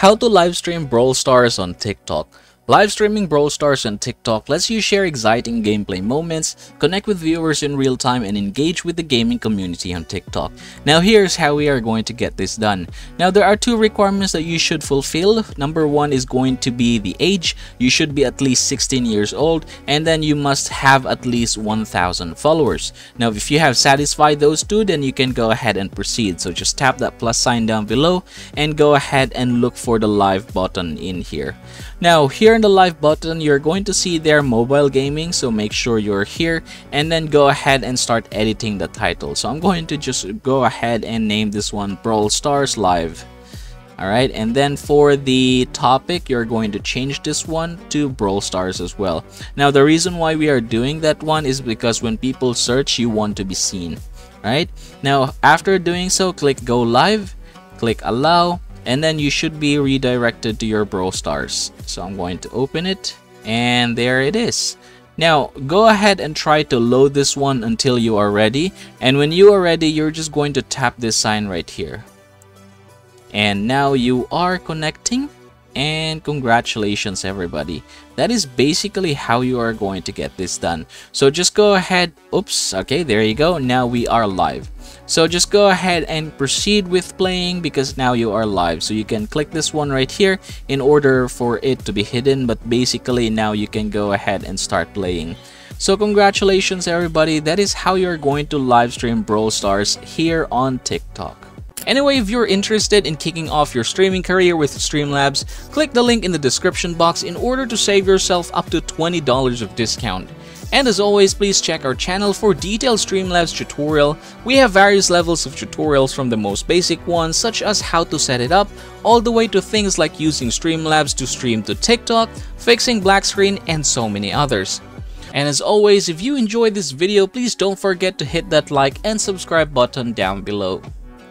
How to live stream Brawl Stars on TikTok. Live streaming Brawl Stars on TikTok lets you share exciting gameplay moments, connect with viewers in real time, and engage with the gaming community on TikTok. Now here's how we are going to get this done. Now there are two requirements that you should fulfill. Number one is going to be the age. You should be at least 16 years old, and then you must have at least 1,000 followers. Now if you have satisfied those two, then you can go ahead and proceed. So just tap that plus sign down below and go ahead and look for the live button in here. Now here the live button, you're going to see their mobile gaming, so make sure you're here and then go ahead and start editing the title. So I'm going to just go ahead and name this one Brawl Stars Live. Alright, and then for the topic, you're going to change this one to Brawl Stars as well. Now the reason why we are doing that one is because when people search, you want to be seen. Right now, after doing so, click go live, click allow, and then you should be redirected to your Brawl Stars. So I'm going to open it, and there it is. Now go ahead and try to load this one until you are ready, and when you are ready, you're just going to tap this sign right here. And now you are connecting, and congratulations everybody. That is basically how you are going to get this done. So just go ahead, oops, okay, there you go, now we are live. So just go ahead and proceed with playing because now you are live. So you can click this one right here in order for it to be hidden, but basically now you can go ahead and start playing. So congratulations everybody, that is how you're going to live stream Brawl Stars here on TikTok. Anyway, if you're interested in kicking off your streaming career with Streamlabs, click the link in the description box in order to save yourself up to $20 of discount. And as always, please check our channel for detailed Streamlabs tutorial. We have various levels of tutorials from the most basic ones such as how to set it up, all the way to things like using Streamlabs to stream to TikTok, fixing black screen, and so many others. And as always, if you enjoyed this video, please don't forget to hit that like and subscribe button down below.